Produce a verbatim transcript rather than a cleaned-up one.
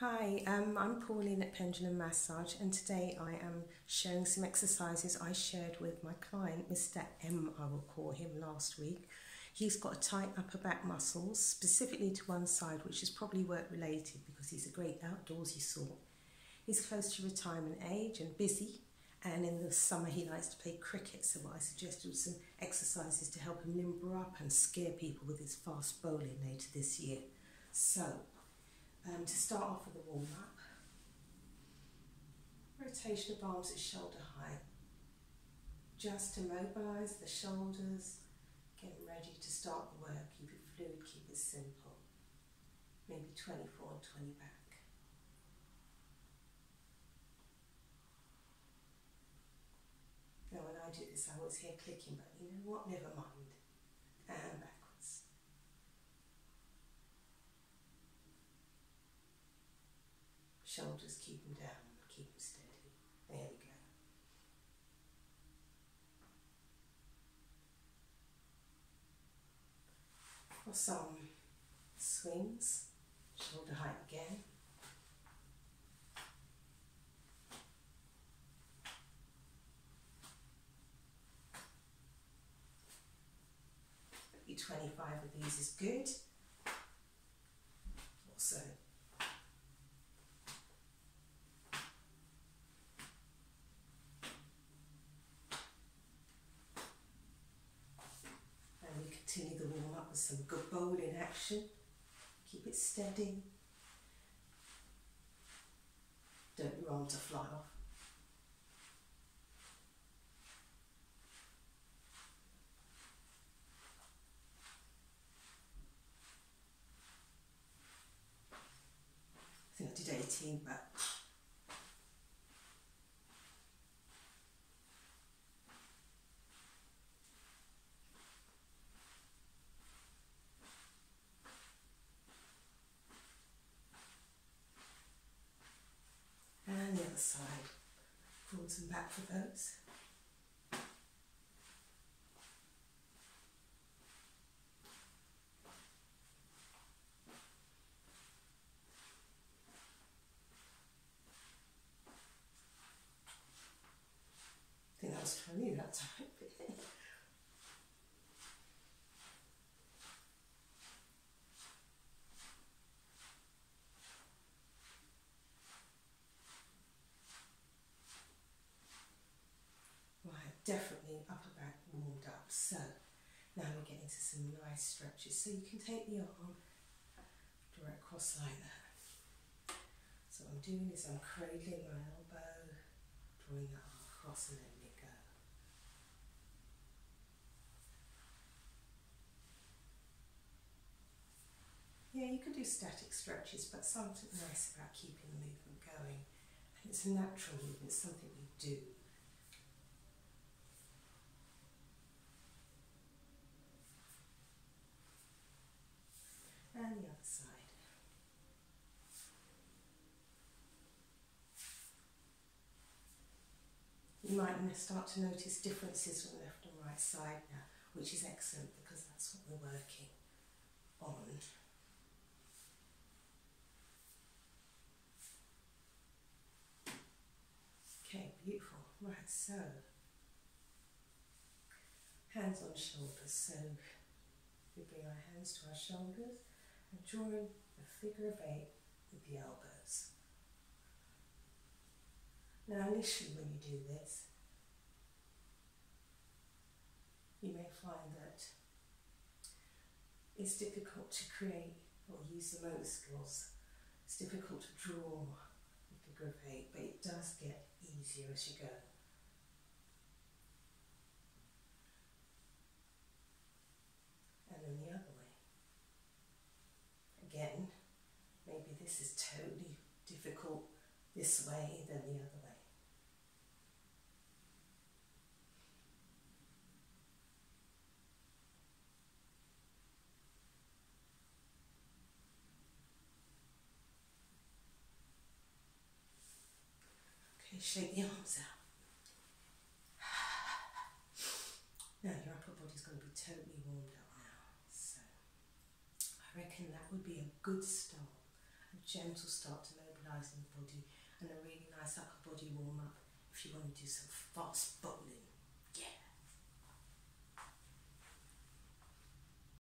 Hi, um, I'm Pauline at Pendulum Massage, and today I am sharing some exercises I shared with my client, Mister M, I will call him, last week. He's got a tight upper back muscles, specifically to one side, which is probably work related because he's a great outdoorsy sort. He's close to retirement age and busy, and in the summer he likes to play cricket, so what I suggested was some exercises to help him limber up and scare people with his fast bowling later this year. So, Um, to start off with a warm-up, rotation of arms at shoulder height, just to mobilise the shoulders, getting ready to start the work. Keep it fluid, keep it simple, maybe twenty-four and twenty back. Now when I do this I was here clicking, but you know what, never mind, and back. Shoulders, keep them down, keep them steady. There we go. For some swings, shoulder height again. Maybe twenty-five of these is good. Also, continue the warm up with some good bowling action. Keep it steady. Don't your arm to fly off. I think I did eighteen, but side, forwards and back for those. I think that was twenty that time. Definitely upper back warmed up. So now we'll get into some nice stretches. So you can take the arm direct across like that. So what I'm doing is I'm cradling my elbow, drawing the arm across and letting it go. Yeah, you can do static stretches, but something nice about keeping the movement going. And it's a natural movement, it's something we do. And the other side. You might start to notice differences from left and right side now, which is excellent because that's what we're working on. Okay, beautiful. Right, so hands on shoulders. So we bring our hands to our shoulders. And drawing the figure of eight with the elbows. Now initially when you do this, you may find that it's difficult to create or use the motor skills. It's difficult to draw the figure of eight, but it does get easier as you go. And then the other. Again, maybe this is totally difficult this way than the other way. Okay, shake the arms out. Now your upper body's going to be totally warmed up. I reckon that would be a good start, a gentle start to mobilise. nice in the body and a really nice upper body warm up if you want to do some fast bowling.